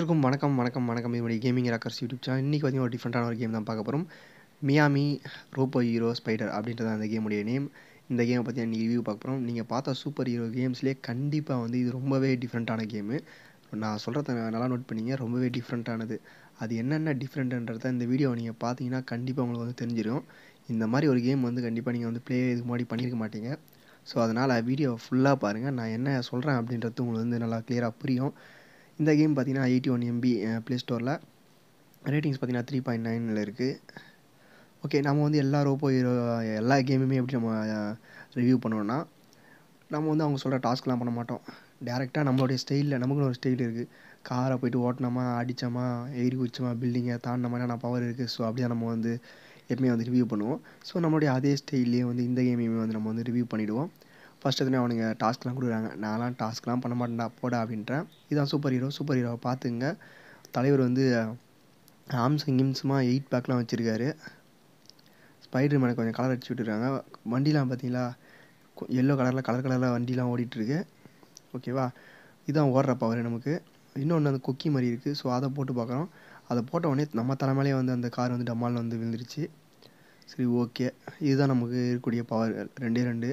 எல்லாருக்கும் வணக்கம். இவனுடைய கேமிங் ராக்கர்ஸ் யூடியூப் சேனல். இன்றைக்கி பார்த்திங்கன்னா ஒரு டிஃப்ரெண்ட்டான ஒரு கேம் தான் பார்க்க போகிறோம். மியாமி ரோபோ ஹீரோ ஸ்பைடர் அப்படின்றத அந்த கேமுடைய நேம். இந்த கேமை பார்த்திங்கன்னா இன்றைக்கி ரிவ்யூ பார்க்க போகிறோம். நீங்கள் பார்த்தா சூப்பர் ஹீரோ கேம்ஸ்லேயே கண்டிப்பாக வந்து இது ரொம்பவே டிஃப்ரெண்ட்டான கேமு. நான் சொல்கிறத நல்லா நோட் பண்ணிங்க, ரொம்பவே டிஃப்ரெண்ட்டானது. அது என்னென்ன டிஃப்ரெண்ட்டுன்றத இந்த வீடியோவை நீங்கள் பார்த்தீங்கன்னா கண்டிப்பாக உங்களுக்கு வந்து தெரிஞ்சிடும். இந்த மாதிரி ஒரு கேம் வந்து கண்டிப்பாக நீங்கள் வந்து ப்ளே இதுக்கு முன்னாடி பண்ணியிருக்க மாட்டீங்க. ஸோ அதனால் வீடியோவை ஃபுல்லாக பாருங்கள். நான் என்ன சொல்கிறேன் அப்படின்றது உங்களுக்கு வந்து நல்லா கிளியராக புரியும். இந்த கேம் பார்த்திங்கன்னா 81 MB ப்ளே ஸ்டோரில், ரேட்டிங்ஸ் பார்த்திங்கன்னா 3.9 இருக்குது. ஓகே, நம்ம வந்து எல்லா ரோபோ ஹீரோ எல்லா கேமுமே எப்படி நம்ம ரிவ்யூ பண்ணோன்னா, நம்ம வந்து அவங்க சொல்கிற டாஸ்க்லாம் பண்ண மாட்டோம். டேரெக்டாக நம்மளுடைய ஸ்டைலில், நமக்குன்னு ஒரு ஸ்டைல் இருக்குது. காரை போய்ட்டு ஓட்டினோமா, அடித்தோமா, எயிரி குதிச்சோமா, பில்டிங்கை தாண்டினோமா, என்ன பவர் இருக்குது. ஸோ அப்படியே நம்ம வந்து எப்பவுமே வந்து ரிவ்யூ பண்ணுவோம். ஸோ நம்மளுடைய அதே ஸ்டைல்லையே வந்து இந்த கேமையுமே வந்து நம்ம வந்து ரிவ்யூ பண்ணிவிடுவோம். ஃபஸ்ட்டு எதுனா அவனுங்க டாஸ்க்லாம் கொடுக்குறாங்க. நான்லாம் டாஸ்க்லாம் பண்ண மாட்டேன்டா போடா அப்படின்றேன். இதான் சூப்பர் ஹீரோவை பார்த்துங்க. தலைவர் வந்து ஆம்சங்கிம்ஸுமாக 8 பேக்லாம் வச்சுருக்காரு. ஸ்பைடர் மேனுக்கு கொஞ்சம் கலர் அடிச்சு விட்டுருக்காங்க. வண்டிலாம் பார்த்தீங்களா, எல்லோ கலரில் கலர் வண்டிலாம் ஓடிட்டுருக்கு. ஓகேவா, இதுதான் ஓடுற பவர். நமக்கு இன்னொன்று அந்த கொக்கி மாதிரி இருக்குது. ஸோ அதை போட்டு பார்க்குறோம். அதை போட்ட உடனே நம்ம தலைமையிலே வந்து அந்த கார் வந்து டம்மால் வந்து விழுந்துருச்சு. சரி, ஓகே, இதுதான் நமக்கு இருக்கக்கூடிய பவர். ரெண்டே 2.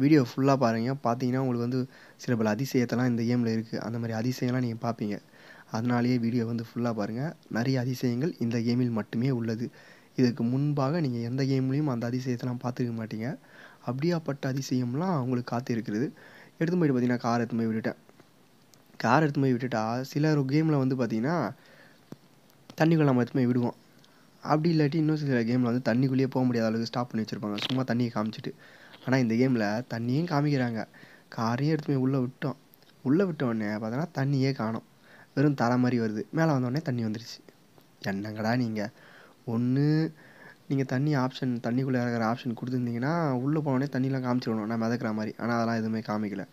வீடியோ ஃபுல்லாக பாருங்கள். பார்த்தீங்கன்னா உங்களுக்கு வந்து சில பல அதிசயத்தெல்லாம் இந்த கேமில் இருக்குது. அந்த மாதிரி அதிசயம்லாம் நீங்கள் பார்ப்பீங்க. அதனாலேயே வீடியோ வந்து ஃபுல்லாக பாருங்கள். நிறைய அதிசயங்கள் இந்த கேமில் மட்டுமே உள்ளது. இதுக்கு முன்பாக நீங்கள் எந்த கேம்லேயும் அந்த அதிசயத்தெல்லாம் பார்த்துக்க மாட்டீங்க. அப்படியாப்பட்ட அதிசயம்லாம் உங்களுக்கு காத்து இருக்குது. எடுத்து போய்ட்டு பார்த்தீங்கன்னா கார் எடுத்து போய் விட்டுட்டா சில கேமில் வந்து பார்த்திங்கன்னா தண்ணிக்குள்ளே நம்ம எடுத்து போய் விடுவோம். அப்படி இல்லாட்டி இன்னும் சில கேமில் வந்து தண்ணிக்குள்ளேயே போக முடியாத அளவுக்கு ஸ்டாப் பண்ணி வச்சுருப்பாங்க, சும்மா தண்ணியை காமிச்சிட்டு. ஆனால் இந்த கேமில் தண்ணியும் காமிக்கிறாங்க. காரையும் எடுத்து போய் உள்ளே விட்டோடனே பார்த்தோன்னா தண்ணியே காணோம். வெறும் தர மாதிரி வருது. மேலே வந்தோடனே தண்ணி வந்துடுச்சு. என்னங்கடா நீங்கள், ஒன்று நீங்கள் தண்ணிக்குள்ளே இறக்குற ஆப்ஷன் கொடுத்துருந்தீங்கன்னா உள்ளே போனோடனே தண்ணியெலாம் காமிச்சிடணும், நான் மிதக்கிற மாதிரி. ஆனால் அதெல்லாம் எதுவுமே காமிக்கலை.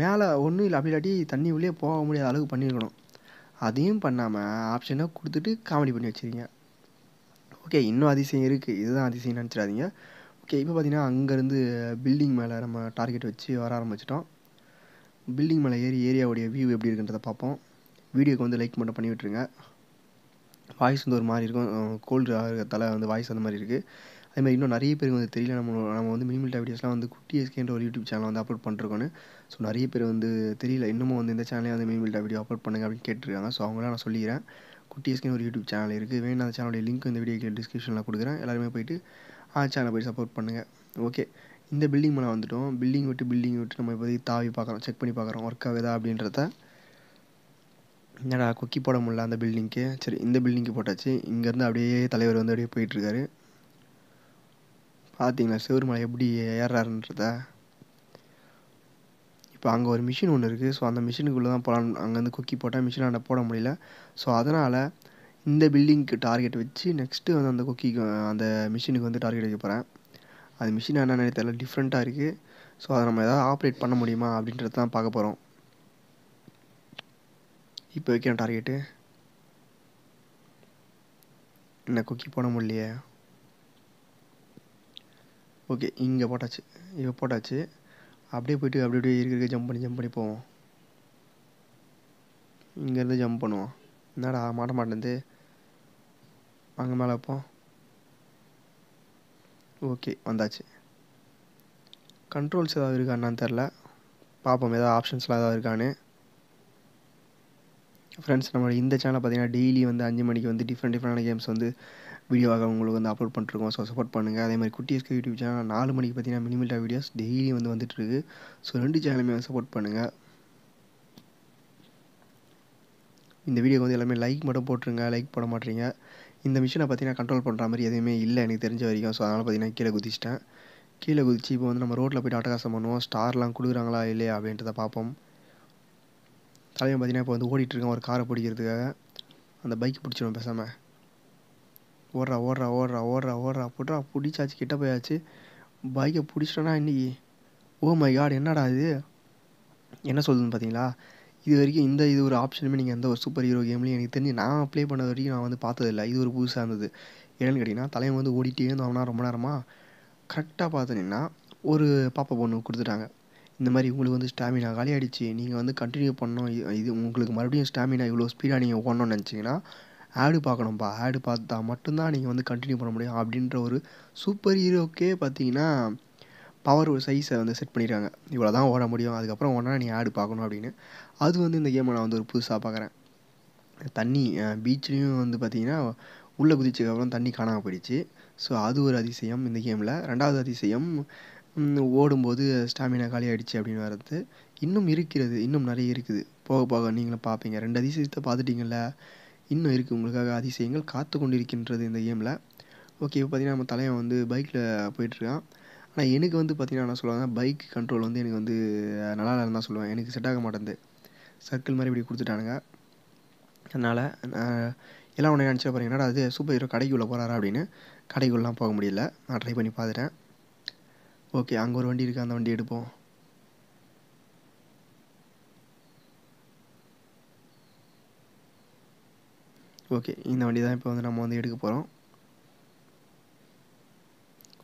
மேலே ஒன்றும் இல்லை, அப்படி இல்லாட்டி தண்ணி உள்ளே போக முடியாத அளவுக்கு பண்ணியிருக்கணும். அதையும் பண்ணாமல் ஆப்ஷனை கொடுத்துட்டு காமெடி பண்ணி வச்சுருக்கீங்க. ஓகே, இன்னும் அதிசயம் இருக்குது. இதுதான் அதிசயம் நினச்சிடாதீங்க. ஓகே, இப்போ பார்த்திங்கன்னா அங்கேருந்து பில்டிங் மேலே நம்ம டார்கெட் வச்சு வர ஆரம்பிச்சிட்டோம். பில்டிங் மேலே ஏறி ஏரியாவுடைய வியூ எப்படி இருக்குன்றதை பார்ப்போம். வீடியோக்கு வந்து லைக் மட்டும் பண்ணி விட்டுருங்க. வாய்ஸ் வந்து ஒரு மாதிரி இருக்கும், கோல்டு ஆகிறதால வந்து வாய்ஸ் அந்த மாதிரி இருக்குது. அதேமாதிரி இன்னும் நிறைய பேருக்கு வந்து தெரியல, நம்ம வந்து மினிமில்டா வீடியோஸ்லாம் வந்து குட்டி எஸ்கேன்ற ஒரு யூடியூப் சேனல் வந்து அப்லோட் பண்ணிருக்கோன்னு. ஸோ நிறைய பேர் வந்து தெரியல, இன்னமும் வந்து இந்த சேனலே வந்து மினிமில்டா வீடியோ அப்லோட் பண்ணுங்க அப்படின்னு கேட்டுருக்காங்க. ஸோ அவங்களாம் நான் சொல்லிடுறேன், குட்டி எஸ்கேன்னு ஒரு யூடியூப் சேனல் இருக்குது. வேணும் அந்த சேனலுடைய லிங்க் இந்த வீடியோ டிஸ்கிரிப்ஷனில் கொடுக்குறேன். எல்லாருமே போய்ட்டு சேனலை போய் சப்போர்ட் பண்ணுங்கள். ஓகே, இந்த பில்டிங் மேலே வந்துவிட்டோம். பில்டிங் விட்டு நம்ம இப்போதைக்கு தாவி பார்க்குறோம், செக் பண்ணி பார்க்குறோம் ஒர்க் ஆகுதா அப்படின்றத. என்னடா கொக்கி போட முடியல அந்த பில்டிங்க்கு. சரி, இந்த பில்டிங்க்கு போட்டாச்சு. இங்கேருந்து அப்படியே தலைவர் வந்து அப்படியே போயிட்டுருக்காரு. பார்த்தீங்களா சிவர் மலை எப்படி ஏறாருன்றத. இப்போ அங்கே ஒரு மிஷின் ஒன்று இருக்குது. ஸோ அந்த மிஷினுக்குள்ளே தான் போகலாம். அங்கேருந்து கொக்கி போட்டால் மிஷினாண்ட போட முடியல. ஸோ அதனால் இந்த பில்டிங்க்கு டார்கெட் வச்சு நெக்ஸ்ட்டு வந்து அந்த கொக்கிக்கு அந்த மிஷினுக்கு வந்து டார்கெட் வைக்க போகிறேன். அது மிஷின் என்னென்னு தெரியல, டிஃப்ரெண்ட்டாக இருக்குது. ஸோ அதை நம்ம எதாவது ஆப்ரேட் பண்ண முடியுமா அப்படின்றது தான் பார்க்க போகிறோம். இப்போ வைக்கிறோம் டார்கெட்டு. என்ன கொக்கி போட முடியலையே. ஓகே, இங்கே போட்டாச்சு. இப்போ போட்டாச்சு. அப்படியே போய்ட்டு அப்படியே இருக்க ஜம்ப் பண்ணி போவோம். இங்கேருந்து ஜம்ப் பண்ணுவோம். என்னடா மாட்ட மாட்டேந்து அங்கே மேலே வைப்போம். ஓகே, வந்தாச்சு. கண்ட்ரோல்ஸ் ஏதாவது இருக்கான்னு தெரில, பார்ப்போம் ஏதாவது ஆப்ஷன்ஸ்லாம் ஏதாவது இருக்கான்னு. ஃப்ரெண்ட்ஸ், நம்ம இந்த சேனலை பார்த்திங்கன்னா டெய்லி வந்து 5 மணிக்கு வந்து டிஃப்ரெண்டான கேம்ஸ் வந்து வீடியோவாக உங்களுக்கு வந்து அப்லோட் பண்ணிட்டுருக்கோம். ஸோ சப்போர்ட் பண்ணுங்கள். அதேமாதிரி குட்டி எஸ்கே யூடியூப் சேனல் 4 மணிக்கு பார்த்திங்கன்னா மினிமில்டா வீடியோஸ் டெய்லி வந்து வந்துட்டுருக்கு. ஸோ 2 சேனலுமே வந்து சப்போர்ட் பண்ணுங்கள். இந்த வீடியோக்கு வந்து எல்லாமே லைக் மட்டும் போட்டுருங்க. லைக் போட மாட்டீங்க. இந்த மிஷினை பார்த்திங்கன்னா கண்ட்ரோல் பண்ணுற மாதிரி எதுவுமே இல்லை எனக்கு தெரிஞ்ச வரைக்கும். ஸோ அதனால் பார்த்திங்கன்னா கீழே குதிச்சு இப்போ வந்து நம்ம ரோட்டில் போய்ட்டு அட்டகாசம் பண்ணுவோம். ஸ்டார்லாம் கொடுக்குறாங்களா இல்லையா அப்படின்றத பார்ப்போம். தலைவன் பார்த்திங்கன்னா இப்போ வந்து ஓடிட்டுருக்கேன் ஒரு காரை பிடிக்கிறதுக்காக. அந்த பைக் பிடிச்சிடும் பேசாமல். ஓடுறா ஓடுறா ஓடுறா ஓடுறா ஓடுறா போட்டா பிடிச்சாச்சு, கிட்ட போயாச்சு. பைக்கை பிடிச்சிட்டோன்னா இன்றைக்கி ஓ மை காட் என்னடா இது என்ன சொல்லுதுன்னு பார்த்தீங்களா. இது வரைக்கும் இது ஒரு ஆப்ஷனுமே நீங்கள் எந்த ஒரு சூப்பர் ஹீரோ கேம்லேயும் எனக்கு தெரிஞ்சு நான் ப்ளே பண்ண வரைக்கும் நான் வந்து பார்த்ததில்லை. இது ஒரு புதுசாக இருந்தது. என்னென்னு கேட்டிங்கன்னா, தலைவன் வந்து ஓடிட்டே இருந்தோம்னா ரொம்ப நேரமாக கரெக்டாக பார்த்துட்டிங்கன்னா ஒரு பாப்பா பொண்ணு கொடுத்துட்டாங்க. இந்த மாதிரி உங்களுக்கு வந்து ஸ்டாமினா காலி ஆகிடுச்சு, நீங்கள் வந்து கண்டினியூ பண்ணோம், இது உங்களுக்கு மறுபடியும் ஸ்டாமினா இவ்வளோ ஸ்பீடாக நீங்கள் ஓடணும்னு நினச்சிங்கன்னா ஆடு பார்க்கணும்ப்பா, ஆடு பார்த்தா மட்டும்தான் நீங்கள் வந்து கண்டினியூ பண்ண முடியும் அப்படின்ற ஒரு சூப்பர் ஹீரோக்கே பார்த்தீங்கன்னா பவர் சைஸை வந்து செட் பண்ணிடுறாங்க. இவ்வளோ தான் ஓட முடியும், அதுக்கப்புறம் ஓடனா நீ ஆடு பார்க்கணும் அப்படின்னு. அது வந்து இந்த கேமை நான் வந்து ஒரு புதுசாக பார்க்குறேன். தண்ணி பீச்லேயும் வந்து பார்த்திங்கன்னா உள்ளே குதிச்சதுக்கப்புறம் தண்ணி காணாமல் போயிடுச்சு. ஸோ அது ஒரு அதிசயம் இந்த கேமில். ரெண்டாவது அதிசயம் ஓடும்போது ஸ்டாமினா காலி ஆகிடுச்சு அப்படின்னு வர்றது. இன்னும் இருக்கிறது, இன்னும் நிறைய இருக்குது, போக போக நீங்களும் பார்ப்பீங்க. ரெண்டு அதிசயத்தை பார்த்துட்டிங்கள, இன்னும் இருக்குது உங்களுக்காக அதிசயங்கள் காத்து கொண்டு இருக்கின்றது இந்த கேமில். ஓகே, இப்போ பார்த்திங்கன்னா நம்ம தலைவன் வந்து பைக்கில் போயிட்டுருக்கான். ஆனால் எனக்கு வந்து பார்த்திங்கன்னா நான் சொல்லுவேன், பைக் கண்ட்ரோல் வந்து எனக்கு வந்து நல்லா இருந்தால் சொல்லுவேன், எனக்கு செட் ஆக மாட்டேங்குது. சர்க்கிள் மாதிரி இப்படி கொடுத்துட்டானுங்க. அதனால் எல்லாம் ஒன்று நினச்சா பாருங்கன்னா அது சூப்பர் ஹீரோ கடைக்குள்ளே போகிறாரா அப்படின்னு. கடைக்குள்ளெலாம் போக முடியல, நான் ட்ரை பண்ணி பார்த்துட்டேன். ஓகே, அங்கே ஒரு வண்டி இருக்குது, அந்த வண்டி எடுப்போம். ஓகே, இந்த வண்டி தான் இப்போ வந்து நம்ம வந்து எடுக்க போகிறோம்.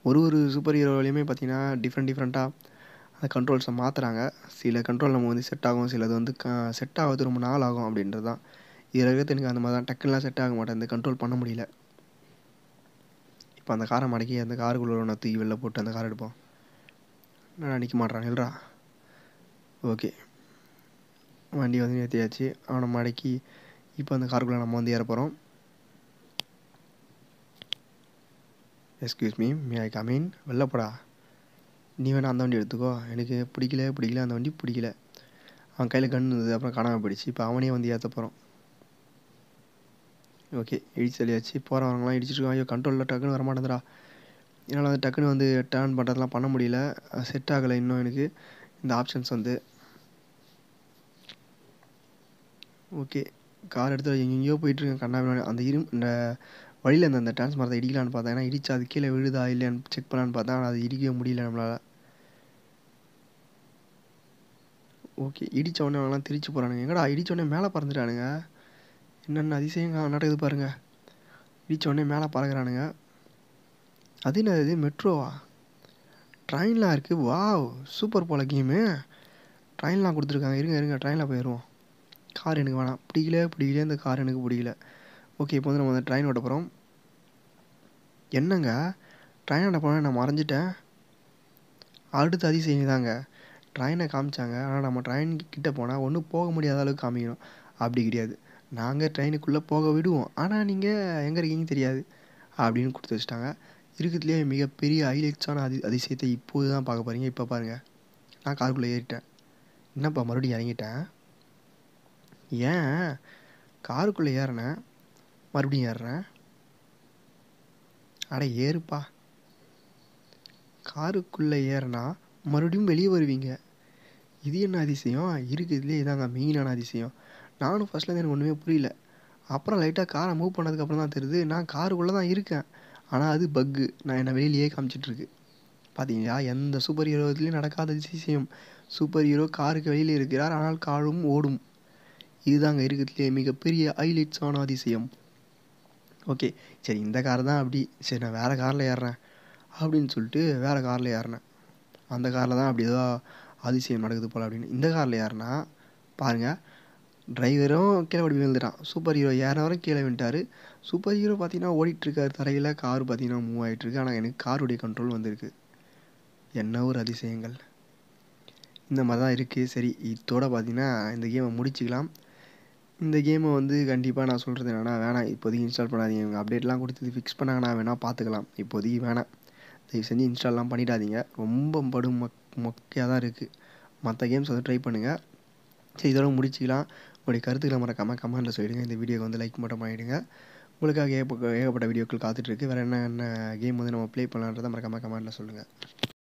ஒரு சூப்பர் ஹீரோலையுமே பார்த்திங்கன்னா டிஃப்ரெண்ட்டாக அந்த கண்ட்ரோல்ஸை மாற்றுறாங்க. சில கண்ட்ரோல் நம்ம வந்து செட் ஆகும், சிலது வந்து செட் ஆகுது ரொம்ப நாள் ஆகும் அப்படின்றது தான். இதில் இருக்கிறது எனக்கு அந்த மாதிரி தான் டக்குலாம் செட் ஆக மாட்டேன், இந்த கண்ட்ரோல் பண்ண முடியல. இப்போ அந்த காரை மடக்கி அந்த காருக்குள்ளே ஒன்று தூக்கி வெளில போட்டு அந்த கார் எடுப்போம். நான் நிற்க மாட்டேறான் இல்லைடா. ஓகே, வண்டி வந்து நிறுத்தியாச்சு. அவனை மடக்கி இப்போ அந்த காருக்குள்ளே நம்ம வந்து ஏற போகிறோம். Excuse me, may I come in? வெள்ளப்படா, நீ வேணா அந்த வண்டி எடுத்துக்கோ, எனக்கு பிடிக்கல அந்த வண்டி பிடிக்கல. அவன் கையில் கன் இருந்தது, அப்புறம் காணாமல் போயிடுச்சு. இப்போ அவனே வந்து ஏற்ற போகிறோம். ஓகே, இடிச்சு தள்ளியாச்சு. போகிறவங்களாம் இடிச்சிருக்கான். ஐயோ, கண்ட்ரோலில் டக்குன்னு வரமாட்டேங்கிறா. என்னால் வந்து டக்குன்னு வந்து டேர்ன் பண்ணுறதுலாம் பண்ண முடியல, செட் ஆகலை இன்னும் எனக்கு இந்த ஆப்ஷன்ஸ் வந்து. ஓகே, கார் எடுத்து எங்கேயோ போயிட்டுருக்கேன் கண்ணாமி. அந்த இந்த வழியில் அந்த டிரான்ஸ்ஃபார்மரை இடிக்கலான்னு பார்த்தேன். ஏன்னா இடிச்சு அது கீழே விழுதா இல்லையான்னு செக் பண்ணலான்னு பார்த்தேன். ஆனால் அது இடிக்கவே முடியல நம்மளால். ஓகே, இடித்த உடனே அவங்களாம் திருச்சி போகிறானுங்க. எங்கடா இடித்தோடனே மேலே பறந்துட்டானுங்க. என்னென்ன அதிசயம் நடக்குது பாருங்கள். இடித்தோடனே மேலே பறக்கிறானுங்க. அது என்ன இது, மெட்ரோவா? ட்ரெயின்லாம் இருக்குது. வாவ், சூப்பர் போல் கேமு. ட்ரெயின்லாம் கொடுத்துருக்காங்க. இருங்க ட்ரெயினில் போயிடுவோம். கார் எனக்கு வேணாம், பிடிக்கல இந்த கார் எனக்கு பிடிக்கல. ஓகே, இப்போ வந்து நம்ம அந்த ட்ரெயின் ஓட்ட போகிறோம். என்னங்க ட்ரெயின் ஓட்ட போனால் நான் மறைஞ்சிட்டேன். அடுத்து அதிசயம் தாங்க, ட்ரெயினை காமிச்சாங்க. ஆனால் நம்ம ட்ரெயின் கிட்டே போனால் ஒன்றும் போக முடியாத அளவுக்கு காமிக்கணும். அப்படி கிடையாது, நாங்கள் ட்ரெயினுக்குள்ளே போக விடுவோம், ஆனால் நீங்கள் எங்கே இருக்கீங்கன்னு தெரியாது அப்படின்னு கொடுத்து வச்சுட்டாங்க. இருக்கிறதுலே மிகப்பெரிய ஹைலைட்ஸான அதிசயத்தை இப்போது தான் பார்க்க போகிறீங்க. இப்போ பாருங்கள், நான் காருக்குள்ளே ஏறிட்டேன். என்னப்பா மறுபடியும் இறங்கிட்டேன்? ஏன் காருக்குள்ளே ஏறினேன், மறுபடியும் ஏறுறேன்? அட ஏறுப்பா, காருக்குள்ளே ஏறினா மறுபடியும் வெளியே வருவீங்க. இது என்ன அதிசயம் இருக்குதுலேயே இதாங்க மெயினான அதிசயம். நானும் ஃபஸ்ட்டில் எனக்கு ஒன்றுமே புரியல. அப்புறம் லைட்டாக காரை மூவ் பண்ணதுக்கப்புறம் தான் தெரியுது நான் காருக்குள்ளே தான் இருக்கேன். ஆனால் அது பக்கு, நான் என்னை வெளியிலேயே காமிச்சிட்ருக்கு. பார்த்தீங்களா, எந்த சூப்பர் ஹீரோத்துலேயும் நடக்காத அதிசயம். சூப்பர் ஹீரோ காருக்கு வெளியில் இருக்கிறார், ஆனால் காரும் ஓடும். இதுதாங்க இருக்கிறதுலேயே மிகப்பெரிய ஹைலைட்ஸான அதிசயம். ஓகே, சரி இந்த கார் தான் அப்படி, சரி நான் வேறு காரில் ஏறுறேன் அப்படின்னு சொல்லிட்டு வேறு காரில் ஏறினேன். அந்த காரில் தான் அப்படி ஏதோ அதிசயம் நடக்குது போல் அப்படின்னு இந்த காரில் ஏறினா பாருங்கள், டிரைவரும் கீழே ஓடி விழுந்துட்டான். சூப்பர் ஹீரோ ஏறினவரும் கீழே விழுந்துட்டார். சூப்பர் ஹீரோ பார்த்தீங்கன்னா ஓடிட்டுருக்கார் தரையில், கார் பார்த்தீங்கன்னா மூவ் ஆகிட்டுருக்கு. ஆனால் எனக்கு காருடைய கண்ட்ரோல் வந்திருக்கு. என்ன ஒரு அதிசயங்கள், இந்த மாதிரி தான் இருக்குது. சரி, இதோட பார்த்திங்கன்னா இந்த கேமை முடிச்சுக்கலாம். இந்த கேமை வந்து கண்டிப்பாக நான் சொல்கிறது என்னென்னா, வேணாம் இப்போதைக்கு இன்ஸ்டால் பண்ணாதீங்க. இவங்க அப்டேட்லாம் கொடுத்து ஃபிக்ஸ் பண்ணாங்கன்னா வேணால் பார்த்துக்கலாம். இப்போதைக்கு வேணாம், தயவு செஞ்சு இன்ஸ்டால்லாம் பண்ணிடாதீங்க. ரொம்ப படும் மொக்கையாக தான் இருக்குது. மற்ற கேம்ஸ் வந்து ட்ரை பண்ணுங்கள். சரி, இதோட முடிச்சிக்கலாம். உங்களுடைய கருத்துக்களை மறக்காமல் கமெண்ட்டில் சொல்லிவிடுங்க. இந்த வீடியோக்கு வந்து லைக் மட்டும் பண்ணிவிடுங்க. உங்களுக்காக ஏகப்பட்ட வீடியோக்கள் காத்துட்ருக்கு. வேறு என்ன கேம் வந்து நம்ம ப்ளே பண்ணலான்றதை மறக்காமல் கமெண்ட்டில் சொல்லுங்கள்.